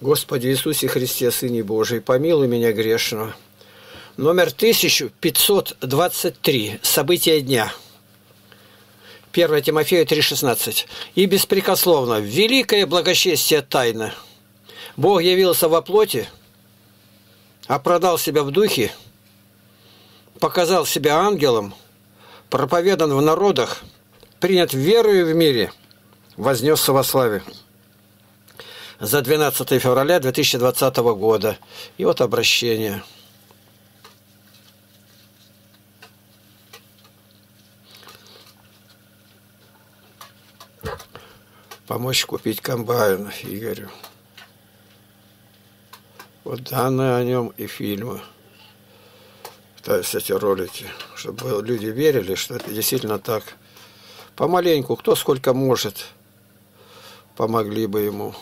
Господи Иисусе Христе, Сыне Божий, помилуй меня грешного. Номер 1523. События дня. 1 Тимофею 3,16. «И беспрекословно, великое благочестие тайна. Бог явился во плоти, оправдал себя в духе, показал себя ангелом, проповедан в народах, принят верою в мире, вознесся во славе». За 12 февраля 2020 года. И вот обращение. Помочь купить комбайн Игорю. Вот данные о нем и фильмы. Пытаюсь эти ролики, чтобы люди верили, что это действительно так. Помаленьку, кто сколько может, помогли бы ему.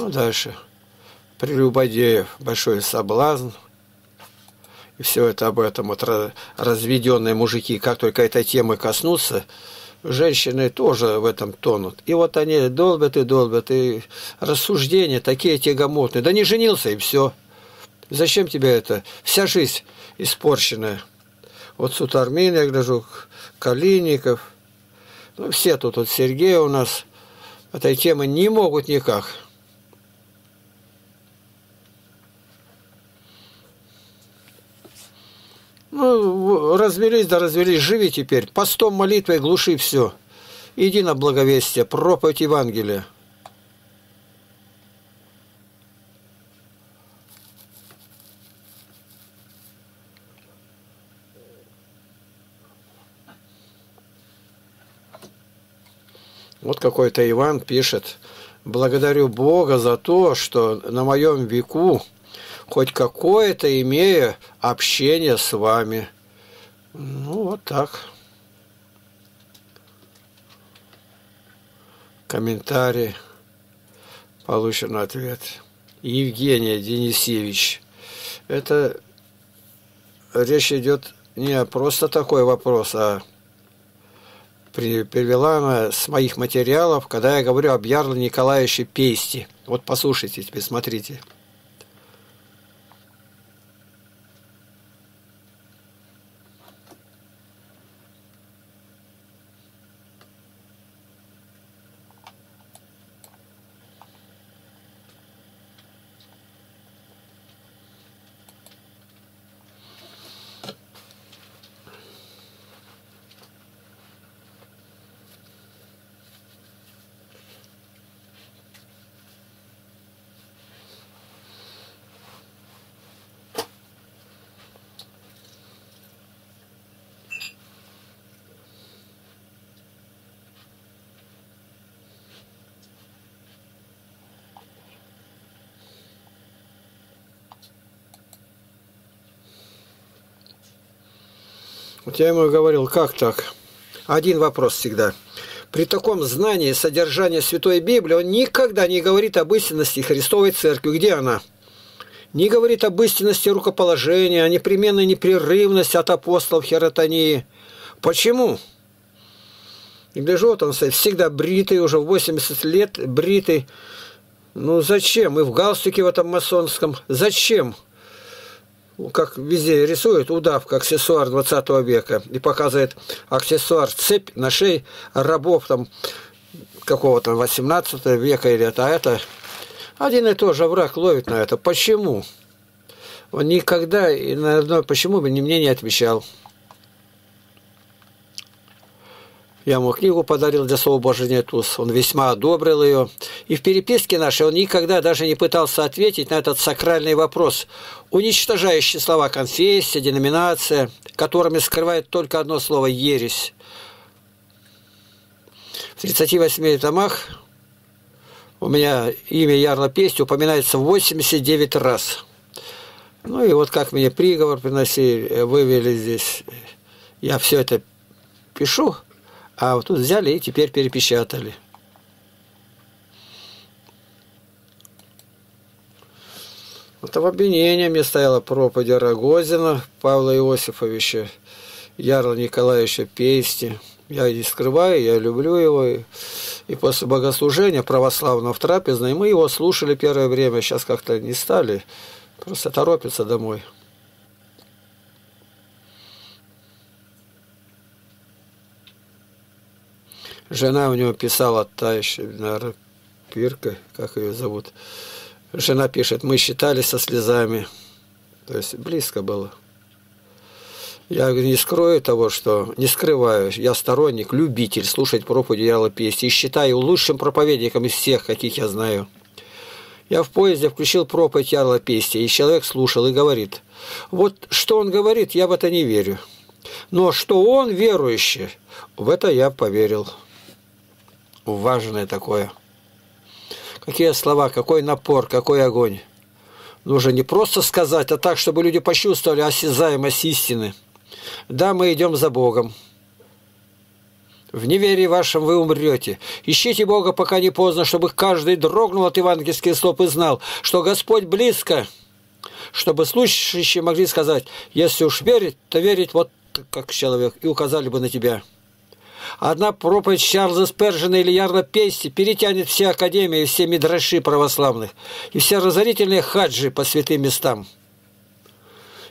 Ну, дальше. Прелюбодеев, большой соблазн. И все это об этом. Вот разведенные мужики, как только этой темы коснутся, женщины тоже в этом тонут. И вот они долбят и долбят. И рассуждения такие тягомотные. Да не женился, и все. Зачем тебе это? Вся жизнь испорченная. Вот Сутармин, я гляжу, Калиников. Ну, все тут. Вот Сергей у нас. Этой темы не могут никак. Ну, развелись, да развелись, живи теперь. Постом, молитвой глуши все. Иди на благовестие, проповедь Евангелия. Вот какой-то Иван пишет. «Благодарю Бога за то, что на моем веку хоть какое-то имею общение с вами». Ну, вот так. Комментарий. Получен ответ. Евгений Денисевич. Это речь идет не о просто такой вопрос, а привела она с моих материалов, когда я говорю об Ярле Николаевиче Пейсти. Вот послушайте теперь, смотрите. Вот я ему говорил, как так? Один вопрос всегда. При таком знании содержания Святой Библии он никогда не говорит об истинности Христовой Церкви. Где она? Не говорит об истинности рукоположения, о непременной непрерывности от апостолов Хиротонии. Почему? И гляжу, вот он всегда бритый, уже в 80 лет бритый. Ну зачем? И в галстуке в этом масонском. Зачем? Как везде рисуют, удавка, аксессуар 20 века. И показывает аксессуар, цепь на шее рабов там какого-то 18 века или это. А это один и тот же враг ловит на это. Почему? Он никогда и на одно «почему» бы мне не отвечал. Я ему книгу подарил для Слова Божьего «Нет уз». Он весьма одобрил ее. И в переписке нашей он никогда даже не пытался ответить на этот сакральный вопрос, уничтожающий слова «конфессия», «деноминация», которыми скрывает только одно слово «ересь». В 38 томах у меня имя Ярла Пейсти упоминается 89 раз. Ну и вот как мне приговор приносили, вывели здесь. Я все это пишу. А вот тут взяли и теперь перепечатали. Вот об обвинении мне стояла проповедь Рогозина Павла Иосифовича, Ярла Николаевича Пейсти. Я не скрываю, я люблю его. И после богослужения православного в трапезной мы его слушали первое время, сейчас как-то не стали, просто торопятся домой. Жена у него писала, та еще, наверное, Пирка, как ее зовут. Жена пишет, мы считали со слезами. То есть близко было. Я не скрою того, что... Не скрываю. Я сторонник, любитель слушать проповеди Ярла Пейсти. И считаю лучшим проповедником из всех, каких я знаю. Я в поезде включил проповедь Ярла Пейсти. И человек слушал и говорит. Вот что он говорит, я в это не верю. Но что он верующий, в это я поверил. Важное такое. Какие слова, какой напор, какой огонь. Нужно не просто сказать, а так, чтобы люди почувствовали осязаемость истины. Да, мы идем за Богом. В неверии вашем вы умрете. Ищите Бога, пока не поздно, чтобы каждый дрогнул от евангельских слов и знал, что Господь близко. Чтобы слушающие могли сказать, если уж верить, то верить вот как человек, и указали бы на тебя. Одна проповедь Чарльза Сперджина или Ярла Пейсти перетянет все академии, все мидраши православных и все разорительные хаджи по святым местам.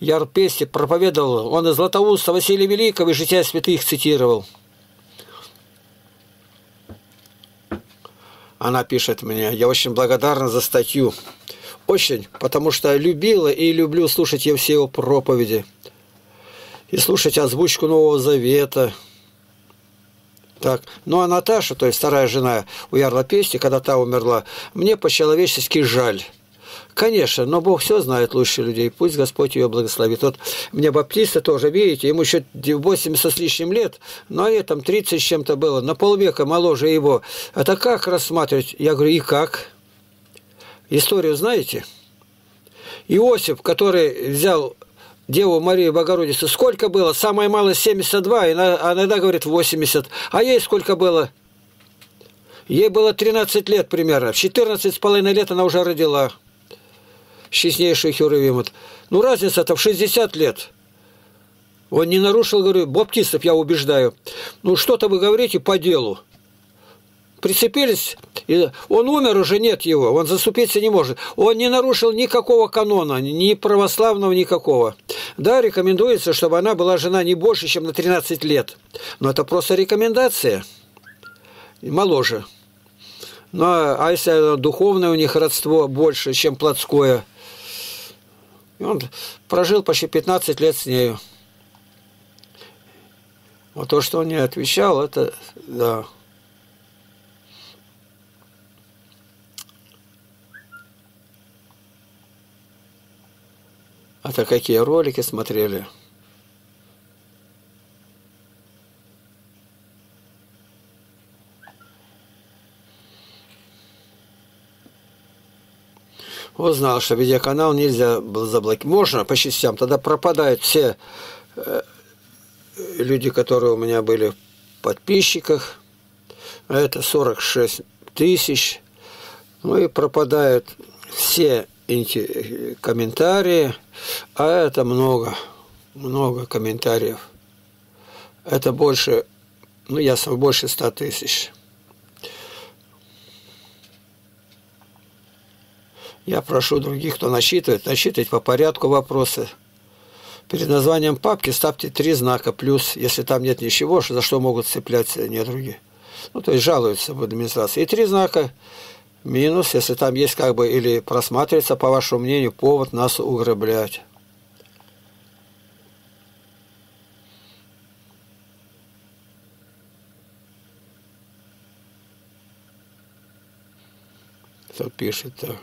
Ярл Пейсти проповедовал, он из Златоуста Василия Великого и жития святых цитировал. Она пишет мне, я очень благодарна за статью. Очень, потому что любила и люблю слушать я все его проповеди. И слушать озвучку Нового Завета. Так. Ну а Наташа, то есть вторая жена у Ярла Пейсти, когда та умерла, мне по-человечески жаль. Конечно, но Бог все знает лучше людей. Пусть Господь ее благословит. Вот мне баптисты тоже, видите, ему еще 80 с лишним лет, но они там 30 с чем-то было, на полвека моложе его. Это как рассматривать? Я говорю, и как? Историю знаете? Иосиф, который взял Деву Марию Богородицу, сколько было? Самое малое 72, а иногда говорит 80. А ей сколько было? Ей было 13 лет примерно. В 14,5 лет она уже родила честнейшую Херувиму. Ну, разница-то в 60 лет. Он не нарушил, говорю, баптистов я убеждаю. Ну, что-то вы говорите по делу. Прицепились, и он умер, уже нет его, он заступиться не может. Он не нарушил никакого канона, ни православного, никакого. Да, рекомендуется, чтобы она была жена не больше, чем на 13 лет. Но это просто рекомендация. Моложе. Но, а если духовное у них родство больше, чем плотское? Он прожил почти 15 лет с нею. Вот то, что он не отвечал, это... Да. А-то какие ролики смотрели. Узнал, что видеоканал нельзя заблокировать. Можно по частям. Тогда пропадают все люди, которые у меня были в подписчиках. Это 46 тысяч. Ну и пропадают все комментарии, а это много комментариев. Это больше, ну ясно, больше 100 тысяч. Я прошу других, кто насчитывает, насчитывать по порядку вопросы. Перед названием папки ставьте 3 знака плюс, если там нет ничего, за что могут цепляться недруги. Ну, то есть жалуются в администрации. И 3 знака минус, если там есть как бы или просматривается, по вашему мнению, повод нас уграблять. Кто пишет-то?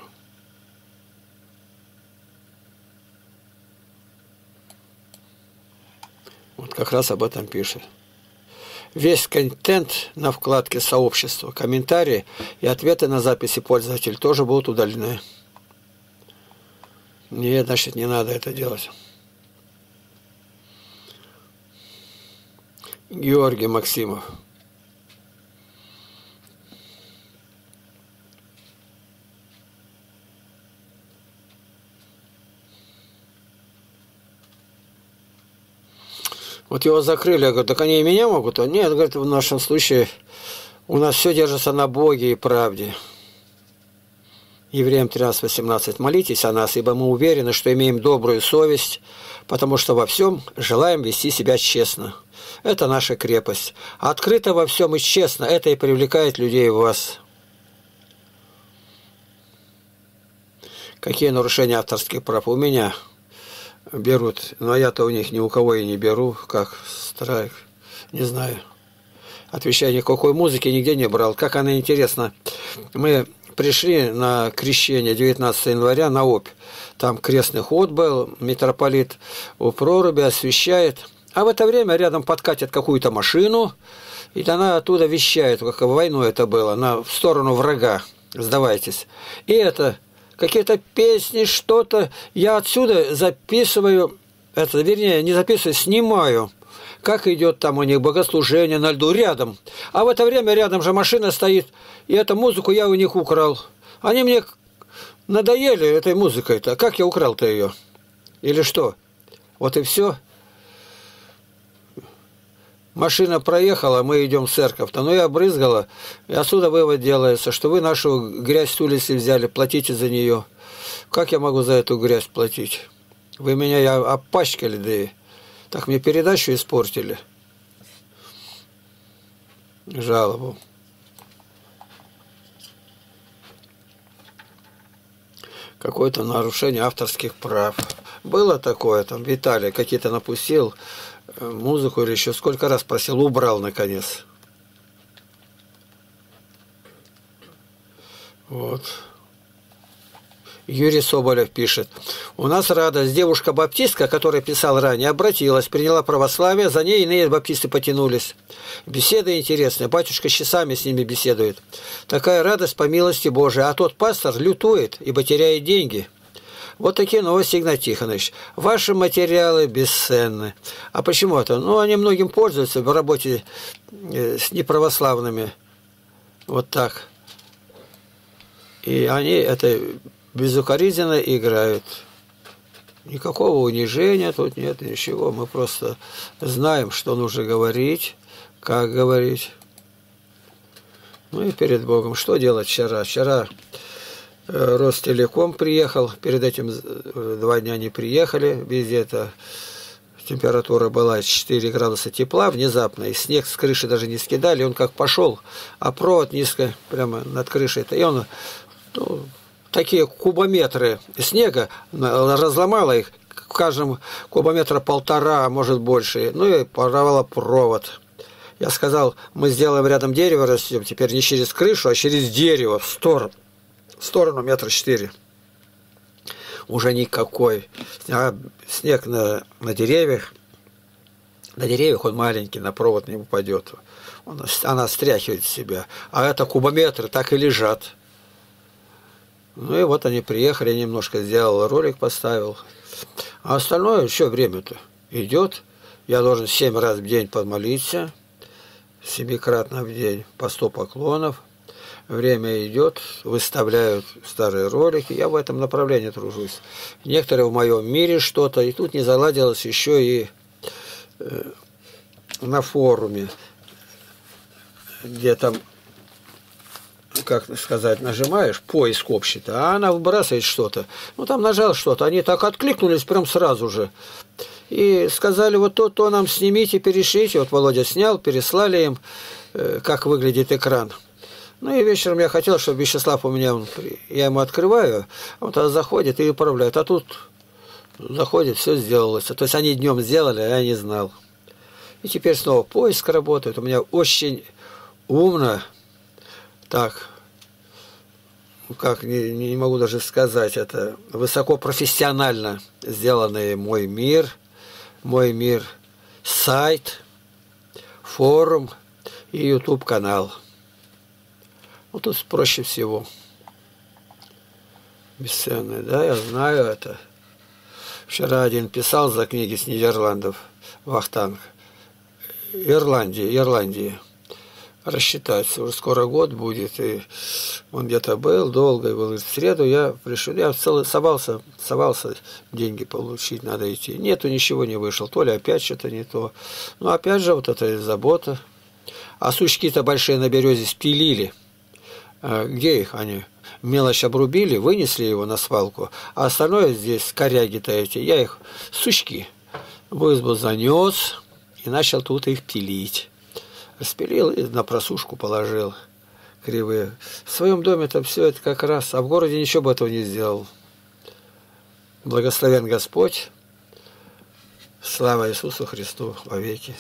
Вот как раз об этом пишет. Весь контент на вкладке «Сообщество», комментарии и ответы на записи пользователей тоже будут удалены. Нет, значит, не надо это делать. Георгий Максимов. Вот его закрыли, я говорю, так они и меня могут? Нет, говорит, в нашем случае У нас все держится на Боге и правде. Евреям 13:18. Молитесь о нас, ибо мы уверены, что имеем добрую совесть, потому что во всем желаем вести себя честно. Это наша крепость. Открыто во всем и честно. Это и привлекает людей в вас. Какие нарушения авторских прав у меня берут? Но я-то у них ни у кого и не беру, как страйк. Не знаю. Отвечаю, никакой музыки нигде не брал. Как она интересна. Мы пришли на крещение 19 января на Обь. Там крестный ход был, митрополит у проруби освещает. А в это время рядом подкатит какую-то машину, и она оттуда вещает, как в войну это было, в сторону врага. Сдавайтесь. И это какие-то песни, что-то. Я отсюда записываю, это, вернее, не записываю, снимаю. Как идет там у них богослужение на льду рядом. А в это время рядом же машина стоит. И эту музыку я у них украл. Они мне надоели этой музыкой-то. Как я украл-то ее? Или что? Вот и все. Машина проехала, мы идем в церковь-то. Но я обрызгала. И отсюда вывод делается, что вы нашу грязь с улицы взяли, платите за нее. Как я могу за эту грязь платить? Вы меня опачкали, да и... Так мне передачу испортили. Жалобу. Какое-то нарушение авторских прав. Было такое, там Виталий какие-то напустил, музыку или еще сколько раз просил, убрал наконец. Вот. Юрий Соболев пишет. У нас радость. Девушка-баптистка, которая писал ранее, обратилась, приняла православие, за ней иные баптисты потянулись. Беседы интересные. Батюшка часами с ними беседует. Такая радость по милости Божией. А тот пастор лютует, ибо теряет деньги. Вот такие новости, Игнат Тихонович. Ваши материалы бесценны. А почему это? Ну, они многим пользуются в работе с неправославными. Вот так. И они это... безукоризненно играют. Никакого унижения тут нет, ничего. Мы просто знаем, что нужно говорить, как говорить. Ну и перед Богом. Что делать вчера? Вчера Ростелеком приехал. Перед этим 2 дня не приехали. Везде это температура была 4 градуса тепла внезапно. И снег с крыши даже не скидали. Он как пошел, а провод низко прямо над крышей-то. И он... такие кубометры снега, разломала их, в каждом кубометра 1,5, может больше, ну и порвала провод. Я сказал, мы сделаем рядом дерево, растем, теперь не через крышу, а через дерево, в сторону 4 метра. Уже никакой. Снег на деревьях, он маленький, на провод не упадет. Она стряхивает с себя. А это кубометры так и лежат. Ну и вот они приехали, я немножко сделал ролик, поставил. А остальное еще время-то идет. Я должен 7 раз в день подмолиться, 7-кратно в день по 100 поклонов. Время идет, выставляют старые ролики. Я в этом направлении тружусь. Некоторые в моем мире что-то. И тут не заладилось еще и на форуме, где там... как сказать, нажимаешь, поиск общий-то, а она выбрасывает что-то. Ну, там нажал что-то, они так откликнулись прям сразу же. И сказали, вот то нам снимите, перешлите. Вот Володя снял, переслали им, как выглядит экран. Ну, и вечером я хотел, чтобы Вячеслав у меня, я ему открываю, он тогда заходит и управляет. А тут заходит, все сделалось. То есть они днем сделали, а я не знал. И теперь снова поиск работает. У меня очень умно. Так, как не могу даже сказать, это высокопрофессионально сделанный мой мир, сайт, форум и YouTube-канал. Вот тут проще всего. Бесценный, да, я знаю это. Вчера один писал за книги с Нидерландов, Вахтанг, Ирландии. Рассчитаться. Уже скоро год будет. И он где-то был, долго был. В среду я пришел. Я совался деньги получить, надо идти. Нету, ничего не вышел. То ли опять что-то не то. Но опять же, вот эта забота. А сучки-то большие на березе спилили. Где их они? Мелочь обрубили, вынесли его на свалку, а остальное здесь, коряги-то эти, я их, сучки, в избу занес и начал тут их пилить. Распилил и на просушку положил кривые. В своем доме-то все это как раз, а в городе ничего бы этого не сделал. Благословен Господь, слава Иисусу Христу вовеки.